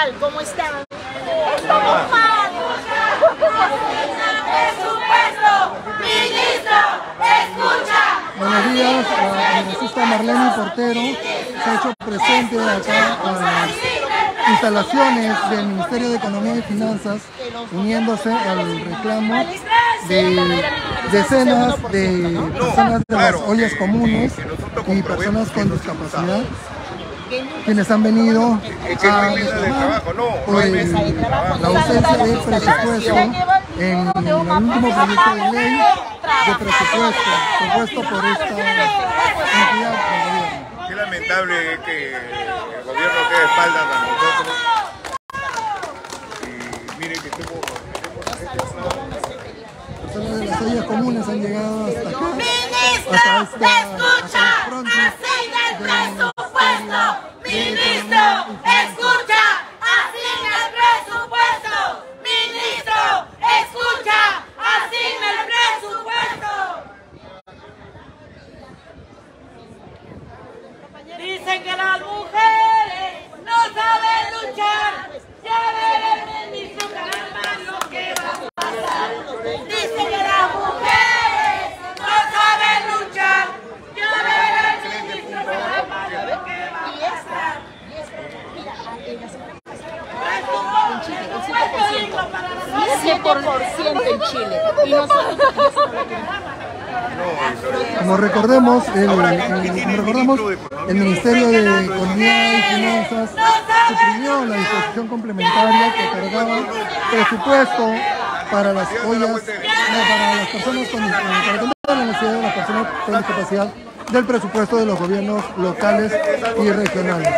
tal? ¿Cómo están? Buenos días, la congresista Marleny Portero se ha hecho presente acá a las instalaciones del Ministerio de Economía y Finanzas, uniéndose al reclamo de decenas de personas de las ollas comunes y personas con discapacidad, quienes han venido a reclamar por la ausencia de presupuesto en el último proyecto de ley de presupuesto propuesto por esta entidad del gobierno. Qué lamentable es que el gobierno quede espaldas a nosotros. Y miren que personas de las ollas comunes han llegado hasta acá, hasta esta frontera. Dicen que las mujeres no saben luchar, ya veremos en mi programa lo que va a pasar. Dicen que las mujeres no saben luchar, ya veremos en mi programa lo que va a pasar. Mira, 7% en Chile, y nosotros como recordemos, el Ministerio de Economía y Finanzas suprimió la disposición complementaria que cargaba presupuesto para las ollas, para las personas con discapacidad del presupuesto de los gobiernos locales y regionales.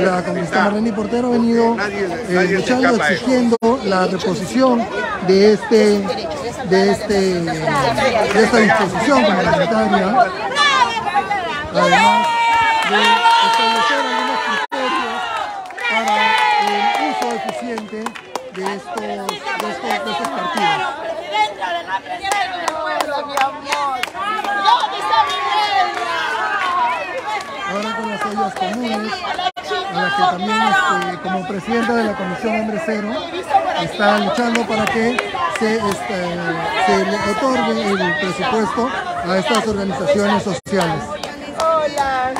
La congresista Marleny Portero ha venido luchando, exigiendo la reposición de esta disposición complementaria, además de establecer algunos criterios para el uso eficiente de estos partidos. Ahora con las ollas comunes, a las que también como presidenta de la Comisión Hombre Cero está luchando para que se le otorgue el presupuesto a estas organizaciones sociales. Hola.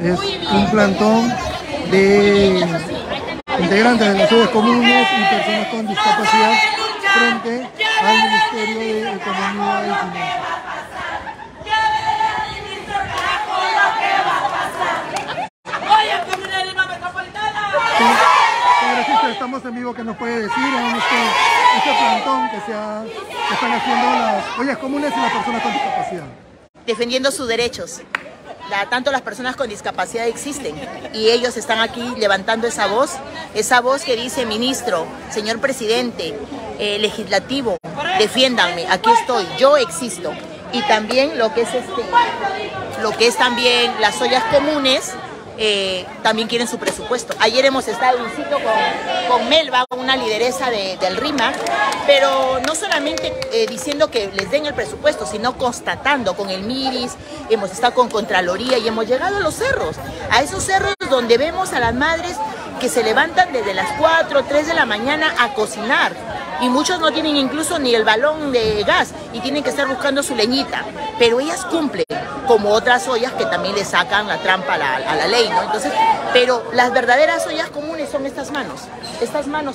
Es un plantón de integrantes de las ollas comunes y personas con discapacidad frente al Ministerio de Economía y Finanzas. Estamos en vivo, que nos puede decir en este plantón que están haciendo las ollas comunes y las personas con discapacidad? Defendiendo sus derechos. Tanto las personas con discapacidad existen y ellos están aquí levantando esa voz que dice: ministro, señor presidente, legislativo, defiéndanme, aquí estoy, yo existo. Y también lo que es también las ollas comunes. También quieren su presupuesto. Ayer hemos estado en un sitio con Melba, una lideresa del RIMA, pero no solamente diciendo que les den el presupuesto, sino constatando con el MIDIS, hemos estado con Contraloría y hemos llegado a los cerros, a esos cerros donde vemos a las madres que se levantan desde las 4, 3 de la mañana a cocinar, y muchos no tienen incluso ni el balón de gas y tienen que estar buscando su leñita, pero ellas cumplen, como otras ollas que también le sacan la trampa a la ley, ¿no? Entonces, pero las verdaderas ollas comunes son estas manos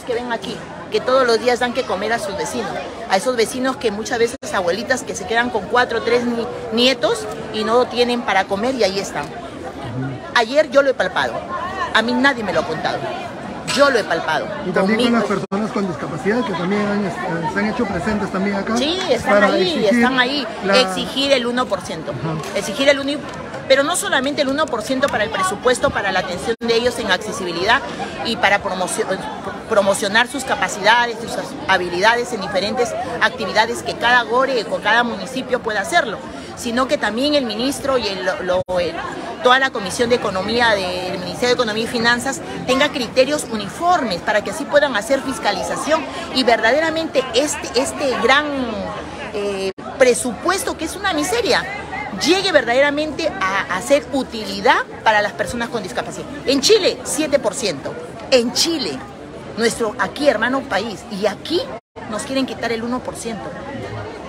que ven aquí, que todos los días dan que comer a sus vecinos, a esos vecinos que muchas veces abuelitas que se quedan con 4 o 3 nietos y no tienen para comer y ahí están. Ayer yo lo he palpado, a mí nadie me lo ha contado, yo lo he palpado. Y también con las personas con discapacidad que también se han hecho presentes también acá. Sí, están ahí, exigir el 1%. Exigir el 1%, pero no solamente el 1% para el presupuesto, para la atención de ellos en accesibilidad y para promocionar sus capacidades, sus habilidades en diferentes actividades que cada gore o cada municipio pueda hacerlo, sino que también el ministro y toda la Comisión de Economía del Ministerio de Economía y Finanzas tenga criterios uniformes para que así puedan hacer fiscalización y verdaderamente este gran presupuesto, que es una miseria, llegue verdaderamente a ser utilidad para las personas con discapacidad. En Chile, 7%. En Chile, nuestro aquí hermano país, y aquí nos quieren quitar el 1%.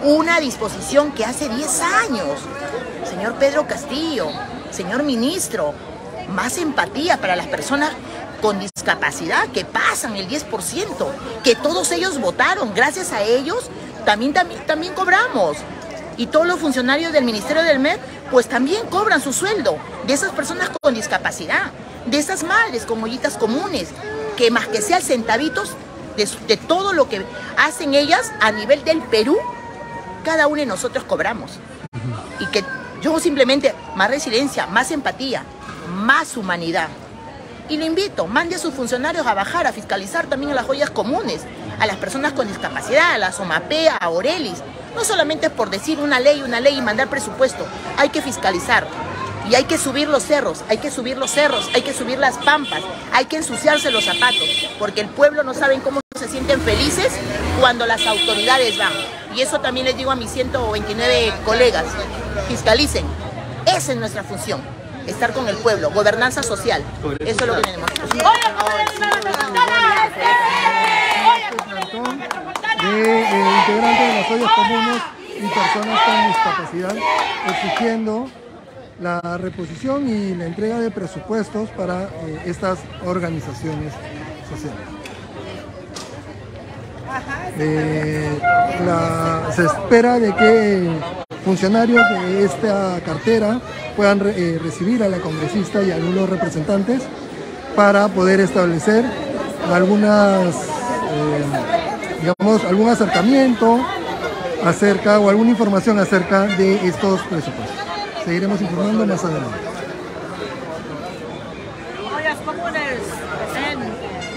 Una disposición que hace 10 años, señor Pedro Castillo, señor ministro, más empatía para las personas con discapacidad que pasan el 10%, que todos ellos votaron, gracias a ellos también cobramos. Y todos los funcionarios del Ministerio del MED, pues también cobran su sueldo de esas personas con discapacidad, de esas madres con ollitas comunes, que más que sean centavitos de todo lo que hacen ellas a nivel del Perú, cada uno de nosotros cobramos. Y que yo simplemente, más resiliencia, más empatía, más humanidad. Y lo invito, mande a sus funcionarios a bajar, a fiscalizar también a las ollas comunes, a las personas con discapacidad, a las Omapea, a Orelis. No solamente por decir una ley y mandar presupuesto. Hay que fiscalizar y hay que subir los cerros, hay que subir los cerros, hay que subir las pampas, hay que ensuciarse los zapatos, porque el pueblo no sabe cómo se sienten felices cuando las autoridades van. Y eso también les digo a mis 129 colegas, fiscalicen. Esa es nuestra función, estar con el pueblo, gobernanza social. Eso es lo que tenemos. Integrantes de las ollas comunes y personas con discapacidad, exigiendo la reposición y la entrega de presupuestos para estas organizaciones sociales. Se espera de que funcionarios de esta cartera puedan recibir a la congresista y a algunos representantes para poder establecer algunas... digamos, algún acercamiento acerca o alguna información acerca de estos presupuestos. Seguiremos informando más adelante. Ollas comunes, presente.